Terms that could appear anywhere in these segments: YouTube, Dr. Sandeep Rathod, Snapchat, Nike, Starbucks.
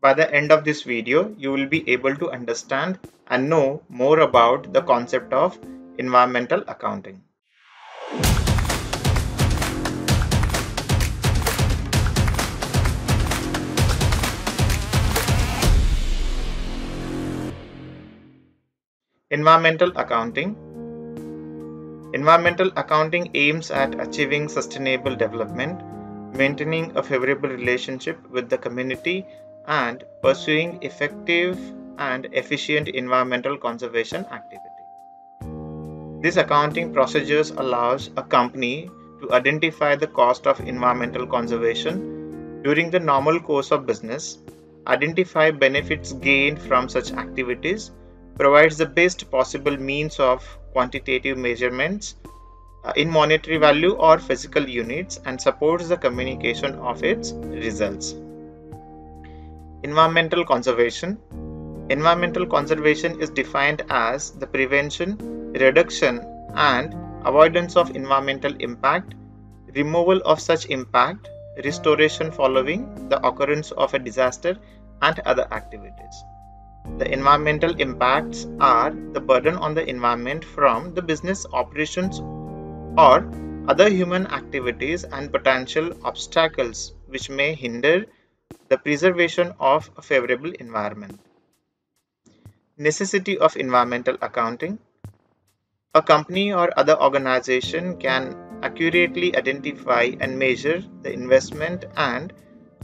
By the end of this video, you will be able to understand and know more about the concept of environmental accounting. Environmental accounting. Environmental accounting aims at achieving sustainable development, maintaining a favorable relationship with the community, and pursuing effective and efficient environmental conservation activity. This accounting procedures allows a company to identify the cost of environmental conservation during the normal course of business, identify benefits gained from such activities, provides the best possible means of quantitative measurements in monetary value or physical units, and supports the communication of its results. Environmental conservation. Environmental conservation is defined as the prevention, reduction, and avoidance of environmental impact, removal of such impact, restoration following the occurrence of a disaster, and other activities. The environmental impacts are the burden on the environment from the business operations or other human activities and potential obstacles which may hinder the preservation of a favorable environment. Necessity of environmental accounting. A company or other organization can accurately identify and measure the investment and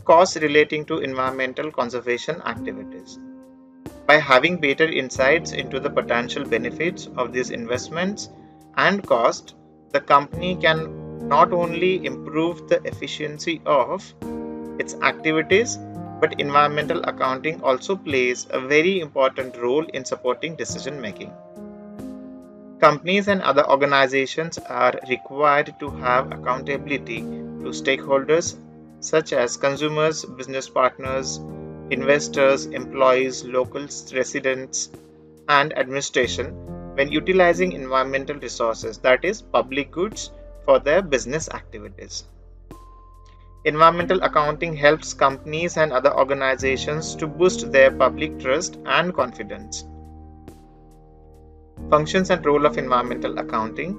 costs relating to environmental conservation activities. By having better insights into the potential benefits of these investments and cost, the company can not only improve the efficiency of its activities, but environmental accounting also plays a very important role in supporting decision making. Companies and other organizations are required to have accountability to stakeholders such as consumers, business partners, investors, employees, locals, residents, and administration when utilizing environmental resources, that is, public goods, for their business activities. Environmental accounting helps companies and other organizations to boost their public trust and confidence. Functions and role of environmental accounting.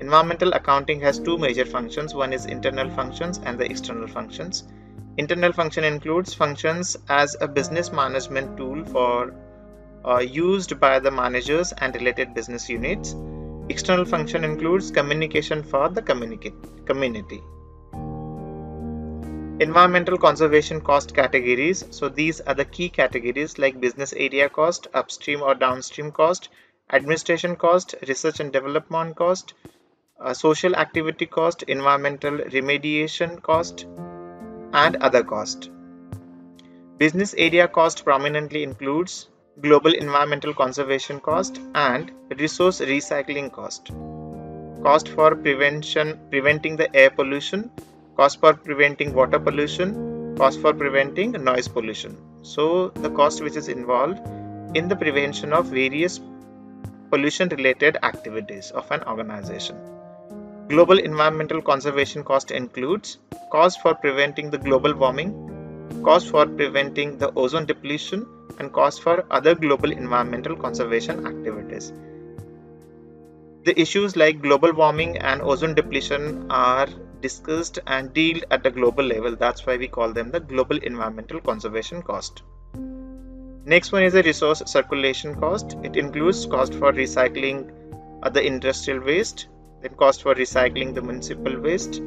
Environmental accounting has two major functions. One is internal functions and the external functions. Internal function includes functions as a business management tool for used by the managers and related business units. External function includes communication for the community. Environmental conservation cost categories. So these are the key categories like business area cost, upstream or downstream cost, administration cost, research and development cost, social activity cost, environmental remediation cost, and other cost. Business area cost prominently includes global environmental conservation cost and resource recycling cost, cost for preventing the air pollution, cost for preventing water pollution, cost for preventing noise pollution. So the cost which is involved in the prevention of various pollution related activities of an organization. Global environmental conservation cost includes cost for preventing the global warming, cost for preventing the ozone depletion, and cost for other global environmental conservation activities. The issues like global warming and ozone depletion are discussed and dealt at the global level. That's why we call them the global environmental conservation cost. Next one is the resource circulation cost. It includes cost for recycling the industrial waste, then cost for recycling the municipal waste,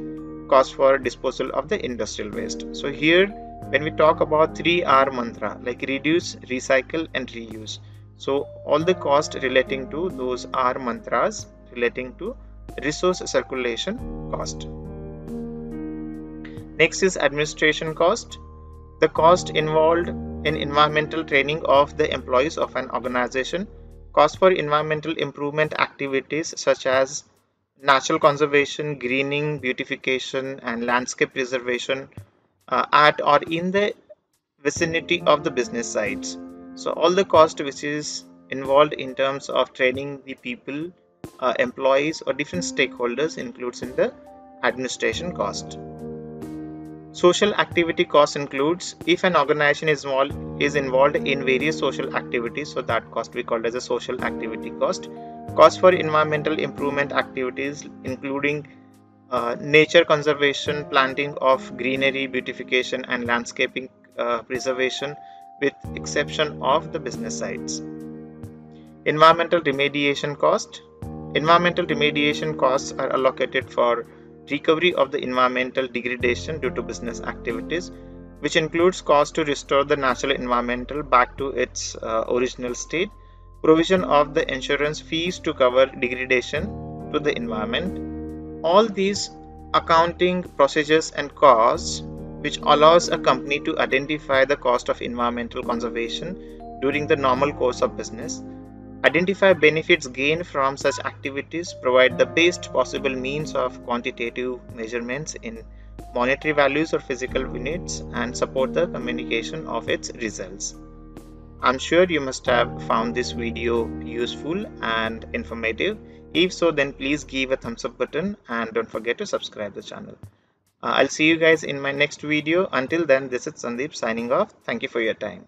cost for disposal of the industrial waste. So here when we talk about 3R mantra like reduce, recycle, and reuse, so all the cost relating to those R mantras relating to resource circulation cost. Next is administration cost, the cost involved in environmental training of the employees of an organization, cost for environmental improvement activities such as natural conservation, greening, beautification, and landscape preservation at or in the vicinity of the business sites. So all the cost which is involved in terms of training the people, employees, or different stakeholders includes in the administration cost. Social activity cost includes if an organization is involved in various social activities, so that cost we called as a social activity cost. Cost for environmental improvement activities including nature conservation, planting of greenery, beautification and landscaping preservation, with exception of the business sites. Environmental remediation cost. Environmental remediation costs are allocated for recovery of the environmental degradation due to business activities, which includes cost to restore the natural environment back to its original state, provision of the insurance fees to cover degradation to the environment. All these accounting procedures and costs which allows a company to identify the cost of environmental conservation during the normal course of business, identify benefits gained from such activities, provide the best possible means of quantitative measurements in monetary values or physical units, and support the communication of its results. I'm sure you must have found this video useful and informative. If so, then please give a thumbs up button and don't forget to subscribe to the channel. I'll see you guys in my next video. Until then, this is Sandeep signing off. Thank you for your time.